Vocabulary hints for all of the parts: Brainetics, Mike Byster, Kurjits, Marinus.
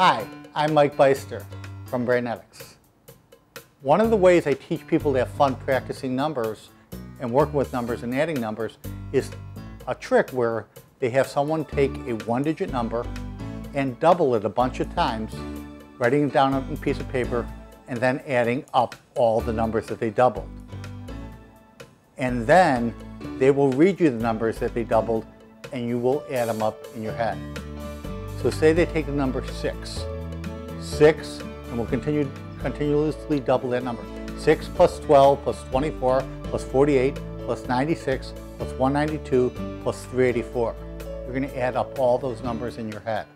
Hi, I'm Mike Byster from Brainetics. One of the ways I teach people to have fun practicing numbers and working with numbers and adding numbers is a trick where they have someone take a one-digit number and double it a bunch of times, writing it down on a piece of paper and then adding up all the numbers that they doubled. And then they will read you the numbers that they doubled and you will add them up in your head. So say they take the number 6, and we'll continuously double that number. 6 plus 12 plus 24 plus 48 plus 96 plus 192 plus 384. You're going to add up all those numbers in your head.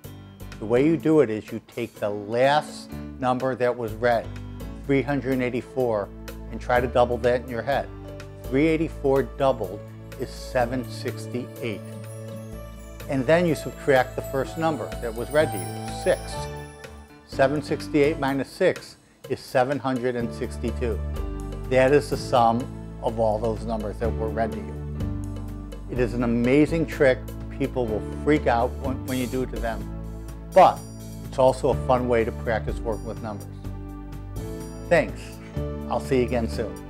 The way you do it is you take the last number that was read, 384, and try to double that in your head. 384 doubled is 768. And then you subtract the first number that was read to you, 6. 768 minus 6 is 762. That is the sum of all those numbers that were read to you. It is an amazing trick. People will freak out when you do it to them. But it's also a fun way to practice working with numbers. Thanks. I'll see you again soon.